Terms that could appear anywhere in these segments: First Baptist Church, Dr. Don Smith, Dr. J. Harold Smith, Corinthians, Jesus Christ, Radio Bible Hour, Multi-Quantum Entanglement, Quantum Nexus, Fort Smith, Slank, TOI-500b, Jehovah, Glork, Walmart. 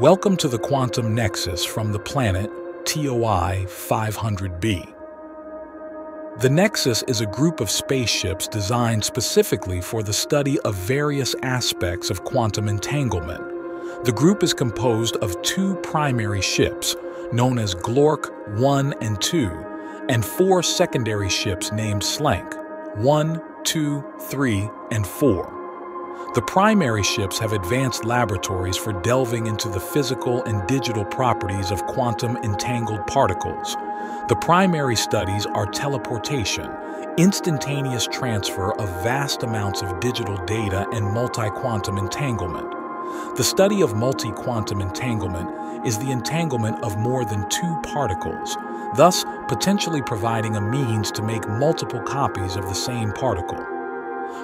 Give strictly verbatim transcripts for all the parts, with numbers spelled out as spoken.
Welcome to the Quantum Nexus from the planet T O I five hundred b. The Nexus is a group of spaceships designed specifically for the study of various aspects of quantum entanglement. The group is composed of two primary ships, known as Glork one and two, and four secondary ships named Slank, one, two, three, and four. The primary ships have advanced laboratories for delving into the physical and digital properties of quantum entangled particles. The primary studies are teleportation, instantaneous transfer of vast amounts of digital data, and multi-quantum entanglement. The study of multi-quantum entanglement is the entanglement of more than two particles, thus potentially providing a means to make multiple copies of the same particle.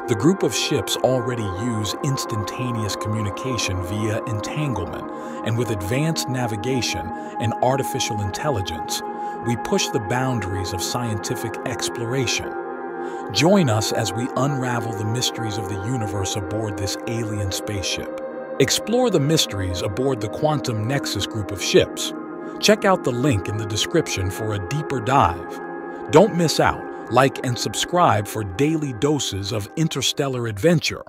The group of ships already use instantaneous communication via entanglement, and with advanced navigation and artificial intelligence, we push the boundaries of scientific exploration. Join us as we unravel the mysteries of the universe aboard this alien spaceship. Explore the mysteries aboard the Quantum Nexus group of ships. Check out the link in the description for a deeper dive. Don't miss out. Like and subscribe for daily doses of interstellar adventure.